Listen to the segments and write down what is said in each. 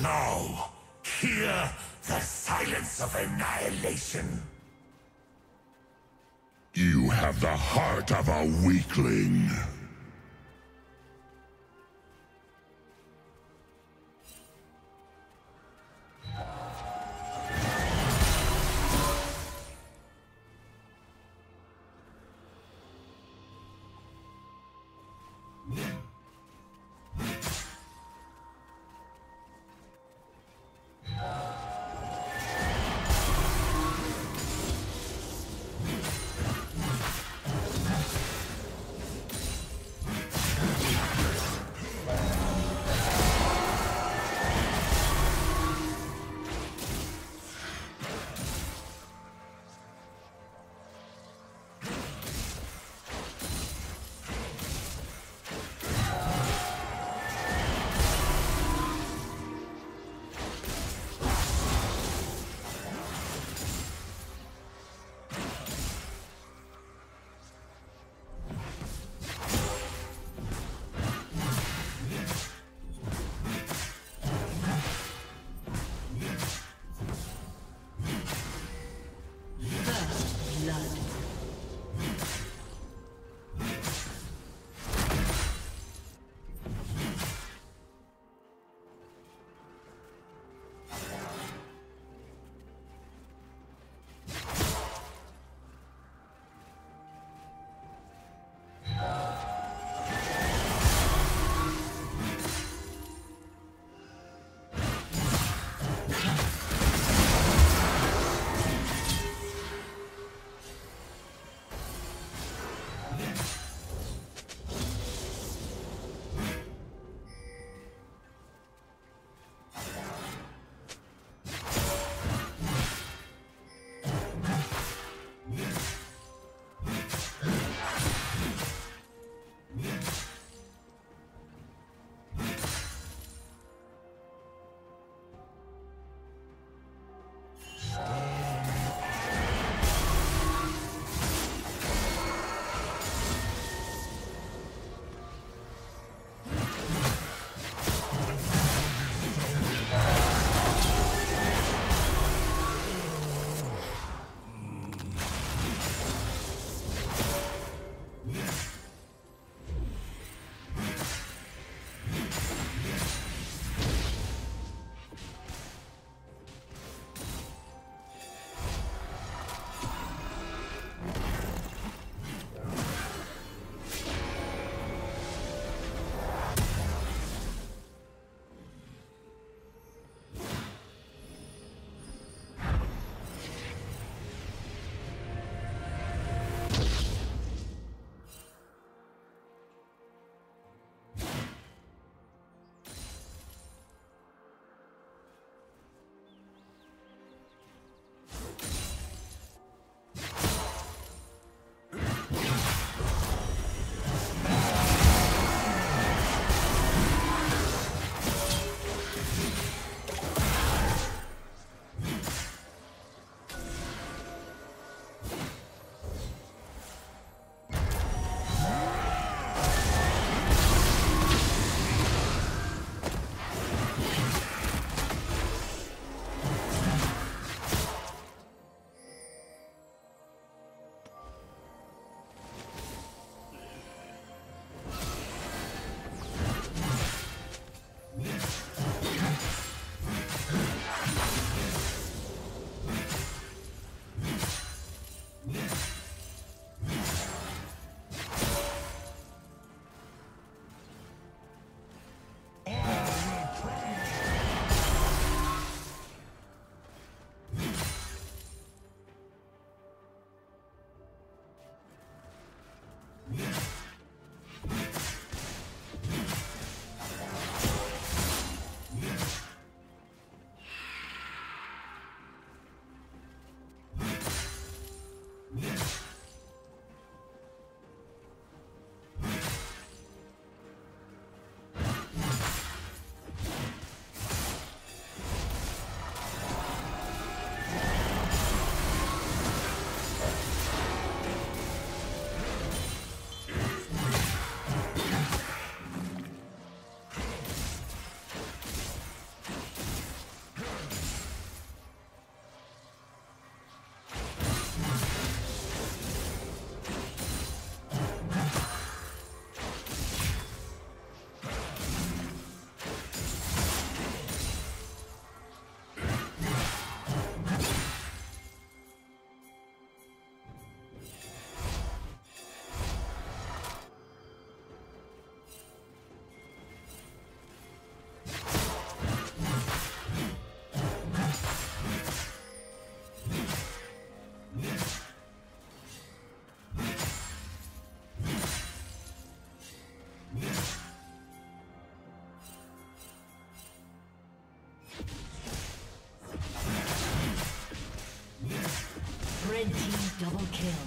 Now, hear the silence of annihilation. You have the heart of a weakling. Red team double kill.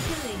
Red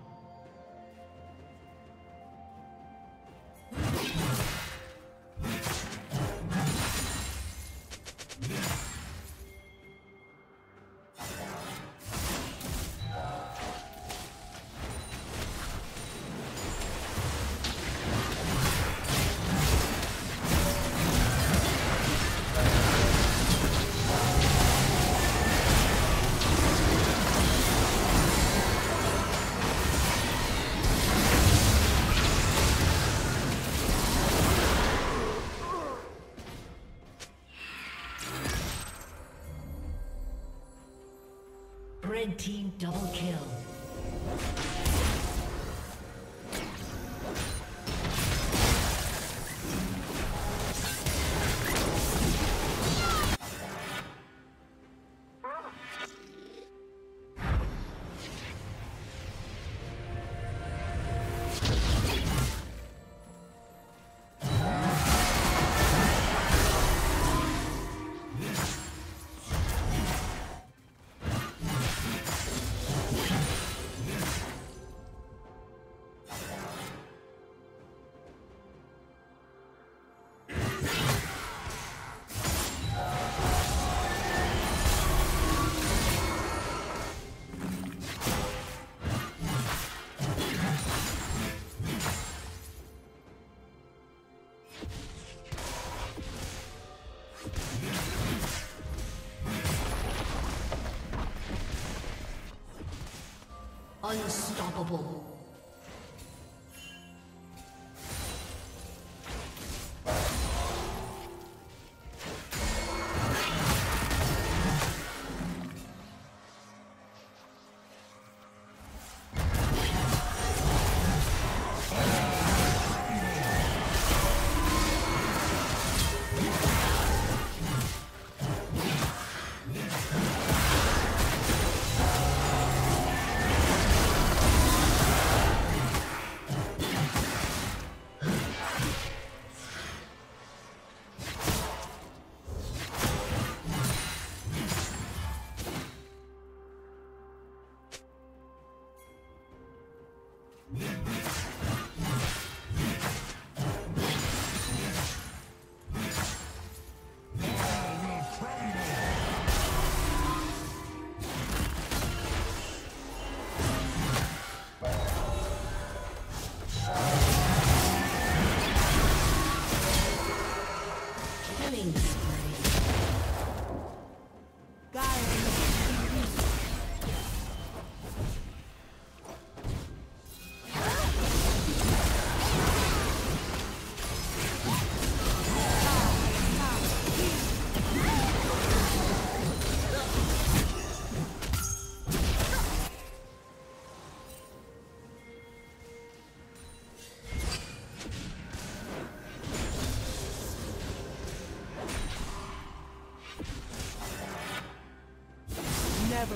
Red team double kill. Unstoppable. Killing spree. Guys. Never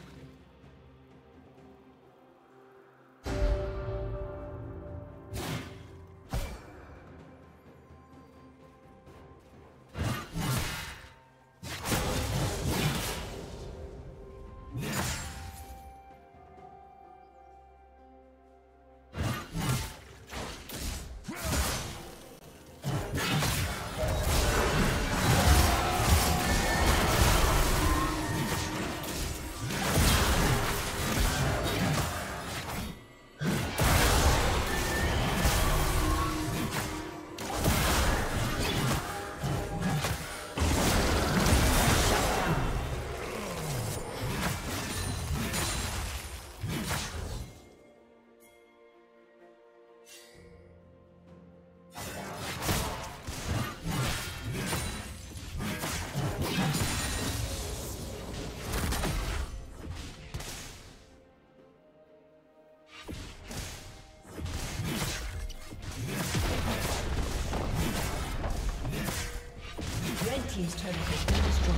He's trying to get destroyed.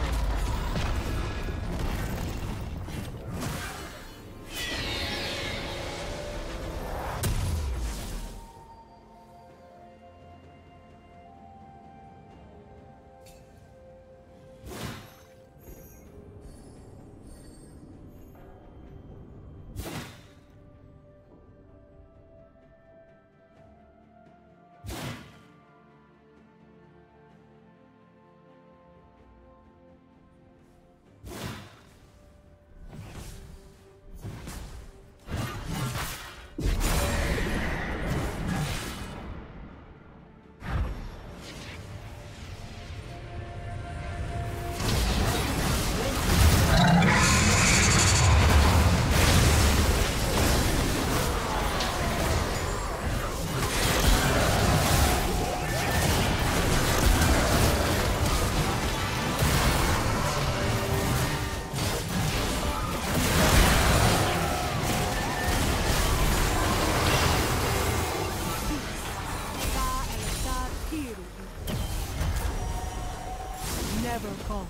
Never falter.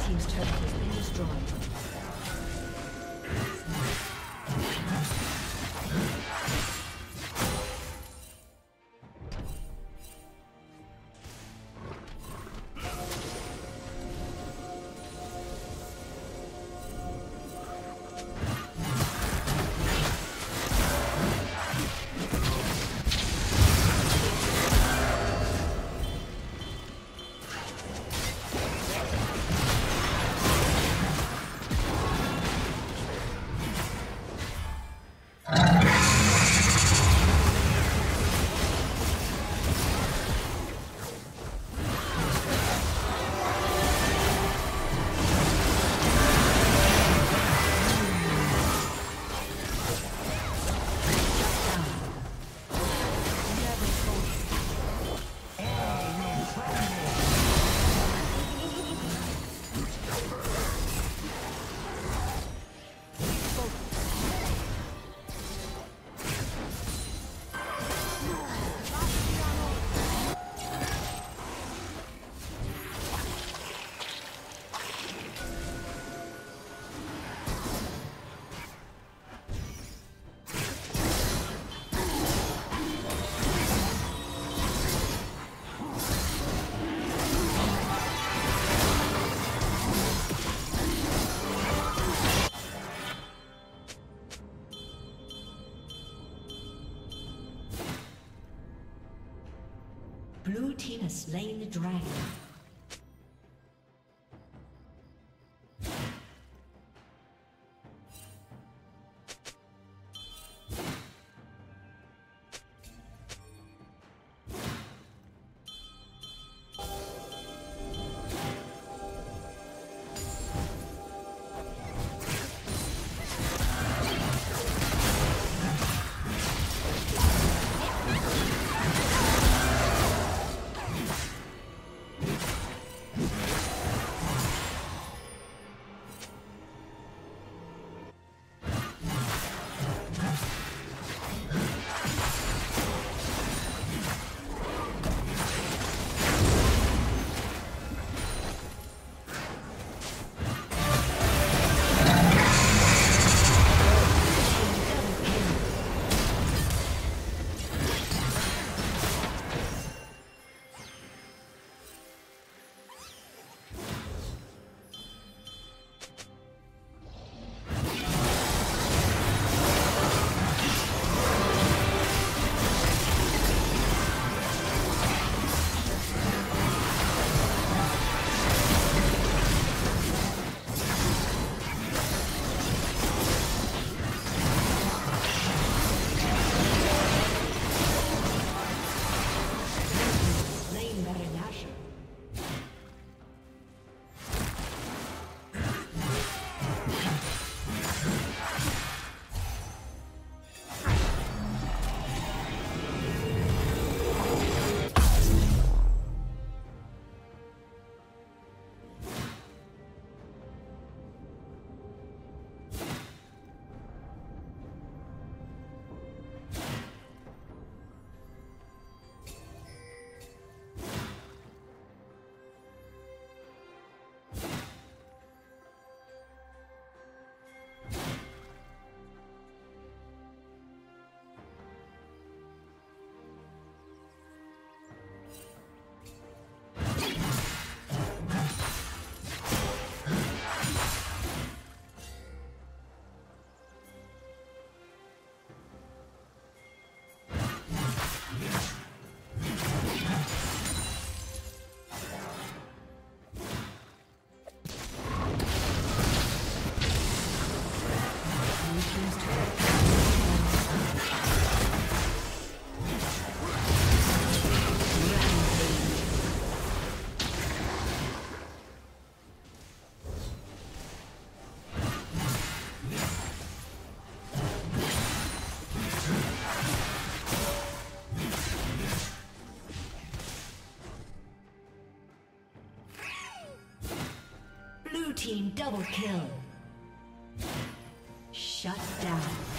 Team's turret has been destroyed. Blue team has slain the dragon. Double kill. Shut down.